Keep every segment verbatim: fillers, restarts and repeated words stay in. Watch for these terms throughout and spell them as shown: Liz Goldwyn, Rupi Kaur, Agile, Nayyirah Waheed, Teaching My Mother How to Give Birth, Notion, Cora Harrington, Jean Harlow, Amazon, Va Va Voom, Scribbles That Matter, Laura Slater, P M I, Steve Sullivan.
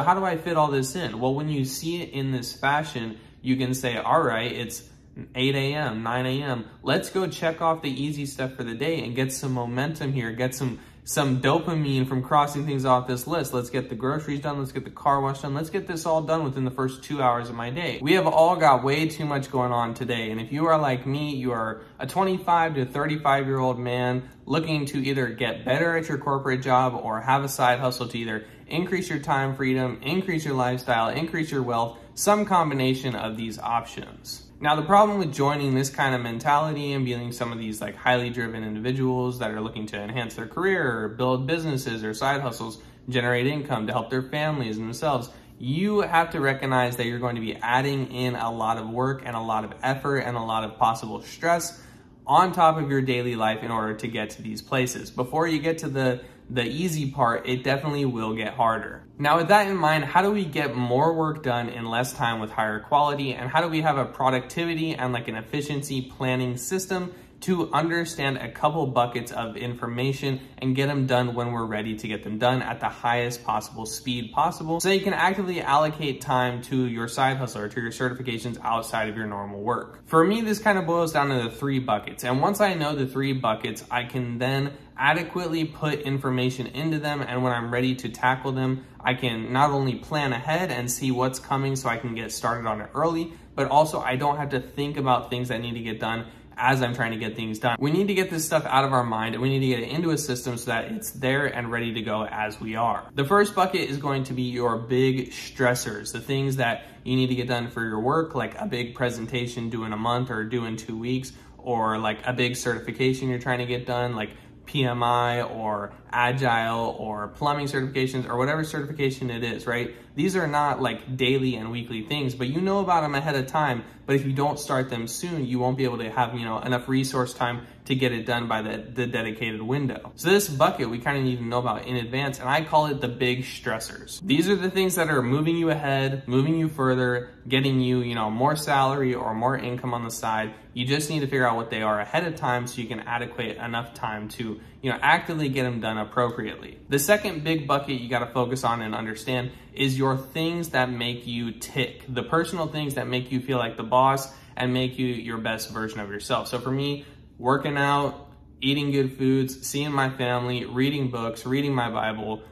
So how do I fit all this in? Well, when you see it in this fashion, you can say, all right, it's eight a m, nine a m, let's go check off the easy stuff for the day and get some momentum here, get some some dopamine from crossing things off this list. Let's get the groceries done, let's get the car wash done, let's get this all done within the first two hours of my day. We have all got way too much going on today, and if you are like me, you are a twenty-five to thirty-five year old man looking to either get better at your corporate job or have a side hustle to either increase your time freedom, increase your lifestyle, increase your wealth, some combination of these options. Now, the problem with joining this kind of mentality and being some of these like highly driven individuals that are looking to enhance their career or build businesses or side hustles, generate income to help their families and themselves, you have to recognize that you're going to be adding in a lot of work and a lot of effort and a lot of possible stress on top of your daily life in order to get to these places. Before you get to the the easy part, it definitely will get harder. Now, with that in mind, how do we get more work done in less time with higher quality? And how do we have a productivity and like an efficiency planning system to understand a couple buckets of information and get them done when we're ready to get them done at the highest possible speed possible, so you can actively allocate time to your side hustle or to your certifications outside of your normal work? For me, this kind of boils down to the three buckets. And once I know the three buckets, I can then adequately put information into them. And when I'm ready to tackle them, I can not only plan ahead and see what's coming so I can get started on it early, but also I don't have to think about things that need to get done as I'm trying to get things done. We need to get this stuff out of our mind, and we need to get it into a system so that it's there and ready to go as we are. The first bucket is going to be your big stressors, the things that you need to get done for your work, like a big presentation due in a month or due in two weeks, or like a big certification you're trying to get done, like P M I or Agile or plumbing certifications or whatever certification it is, right? These are not like daily and weekly things, but you know about them ahead of time. But if you don't start them soon, you won't be able to have, you know, enough resource time to get it done by the, the dedicated window. So this bucket we kind of need to know about in advance, and I call it the big stressors. These are the things that are moving you ahead, moving you further, getting you, you know, more salary or more income on the side. You just need to figure out what they are ahead of time so you can allocate enough time to, you know, actively get them done appropriately. The second big bucket you got to focus on and understand is your things that make you tick, the personal things that make you feel like the boss and make you your best version of yourself. So for me, working out, eating good foods, seeing my family, reading books, reading my Bible,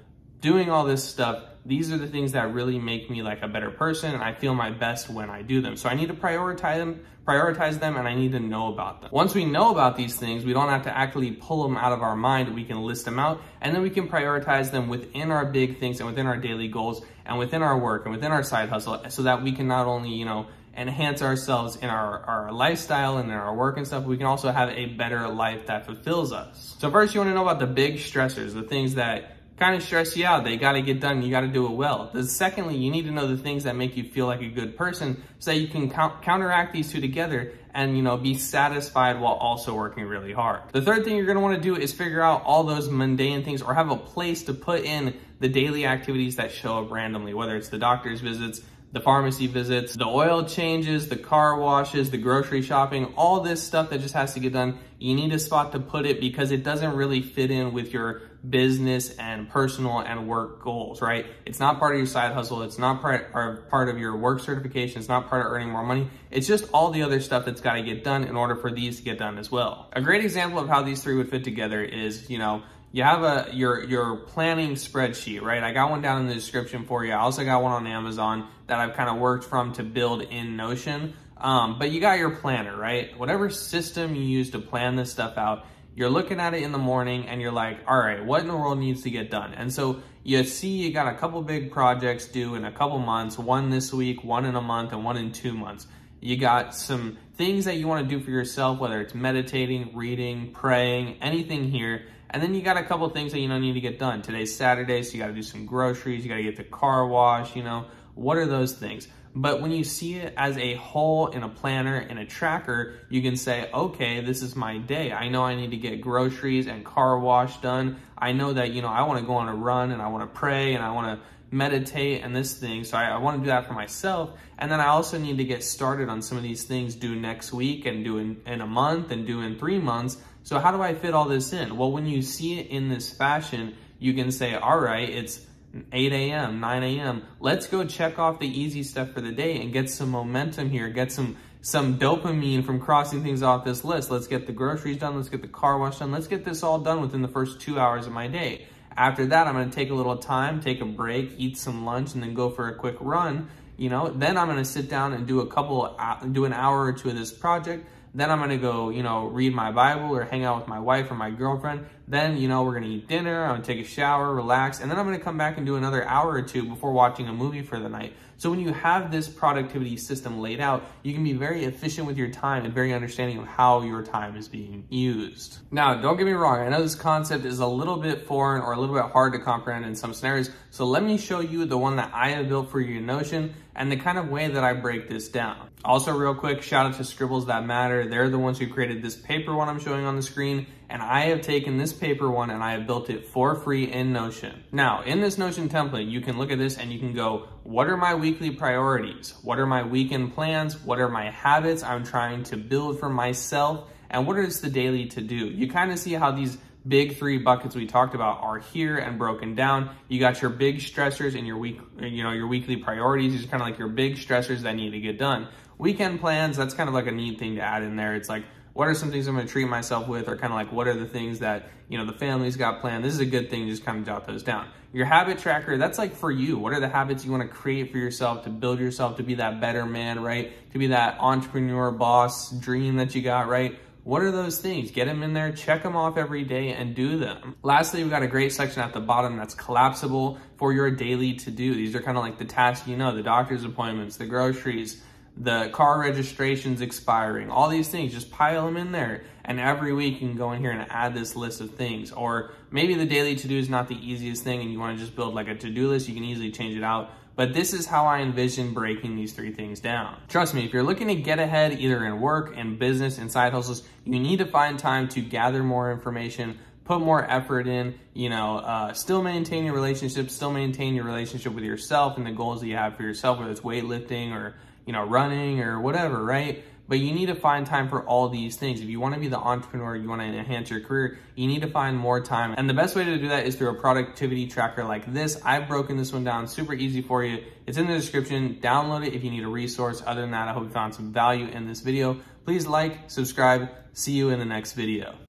doing all this stuff, these are the things that really make me like a better person, and I feel my best when I do them. So I need to prioritize them, prioritize them, and I need to know about them. Once we know about these things, we don't have to actually pull them out of our mind. We can list them out, and then we can prioritize them within our big things and within our daily goals and within our work and within our side hustle, so that we can not only, you know, enhance ourselves in our, our lifestyle and in our work and stuff, we can also have a better life that fulfills us. So first, you want to know about the big stressors, the things that kind of stress you out. They got to get done. You got to do it well. But secondly, you need to know the things that make you feel like a good person so that you can count, counteract these two together and, you know, be satisfied while also working really hard. The third thing you're going to want to do is figure out all those mundane things or have a place to put in the daily activities that show up randomly, whether it's the doctor's visits, the pharmacy visits, the oil changes, the car washes, the grocery shopping, all this stuff that just has to get done. You need a spot to put it because it doesn't really fit in with your business and personal and work goals, right? It's not part of your side hustle. It's not part, or part of your work certification. It's not part of earning more money. It's just all the other stuff that's got to get done in order for these to get done as well. A great example of how these three would fit together is, you know, you have a your your planning spreadsheet, right? I got one down in the description for you. I also got one on Amazon that I've kind of worked from to build in Notion. Um, but you got your planner, right? Whatever system you use to plan this stuff out, you're looking at it in the morning and you're like, all right, what in the world needs to get done? And so you see you got a couple big projects due in a couple months, one this week, one in a month, and one in two months. You got some things that you want to do for yourself, whether it's meditating, reading, praying, anything here. And then you got a couple things that you know need to get done. Today's Saturday, so you got to do some groceries, you got to get the car wash, you know, what are those things? But when you see it as a whole in a planner, in a tracker, you can say, okay, this is my day. I know I need to get groceries and car wash done. I know that, you know, I want to go on a run and I want to pray and I want to meditate and this thing. So I, I want to do that for myself. And then I also need to get started on some of these things due next week and due in, in a month and due in three months. So how do I fit all this in? Well, when you see it in this fashion, you can say, all right, it's eight a m, nine a m Let's go check off the easy stuff for the day and get some momentum here. Get some some dopamine from crossing things off this list. Let's get the groceries done. Let's get the car wash done. Let's get this all done within the first two hours of my day. After that, I'm going to take a little time, take a break, eat some lunch, and then go for a quick run. You know, then I'm going to sit down and do a couple, do an hour or two of this project. Then I'm going to go, you know, read my Bible or hang out with my wife or my girlfriend. Then, you know, we're going to eat dinner. I'm going to take a shower, relax. And then I'm going to come back and do another hour or two before watching a movie for the night. So when you have this productivity system laid out, you can be very efficient with your time and very understanding of how your time is being used. Now, don't get me wrong. I know this concept is a little bit foreign or a little bit hard to comprehend in some scenarios. So let me show you the one that I have built for your Notion and the kind of way that I break this down. Also, real quick, shout out to Scribbles That Matter. They're the ones who created this paper one I'm showing on the screen. And I have taken this paper one and I have built it for free in Notion. Now, in this Notion template, you can look at this and you can go, what are my weekly priorities? What are my weekend plans? What are my habits I'm trying to build for myself? And what is the daily to-do? You kind of see how these big three buckets we talked about are here and broken down. You got your big stressors and your week, you know, your weekly priorities. These are kind of like your big stressors that need to get done. Weekend plans, that's kind of like a neat thing to add in there. It's like, what are some things I'm gonna treat myself with, or kind of like what are the things that, you know, the family's got planned? This is a good thing to just kind of jot those down. Your habit tracker, that's like for you. What are the habits you want to create for yourself to build yourself to be that better man, right? To be that entrepreneur boss dream that you got, right? What are those things? Get them in there, check them off every day and do them. Lastly, we've got a great section at the bottom that's collapsible for your daily to-do. These are kind of like the tasks, you know, the doctor's appointments, the groceries, the car registration's expiring, all these things, just pile them in there. And every week you can go in here and add this list of things. Or maybe the daily to-do is not the easiest thing and you wanna just build like a to-do list, you can easily change it out. But this is how I envision breaking these three things down. Trust me, if you're looking to get ahead either in work, in business, in side hustles, you need to find time to gather more information, put more effort in, you know, uh, still maintain your relationship, still maintain your relationship with yourself and the goals that you have for yourself, whether it's weightlifting or, you know, running or whatever, right? But you need to find time for all these things. If you want to be the entrepreneur, you want to enhance your career, you need to find more time. And the best way to do that is through a productivity tracker like this. I've broken this one down super easy for you. It's in the description. Download it if you need a resource. Other than that, I hope you found some value in this video. Please like, subscribe. See you in the next video.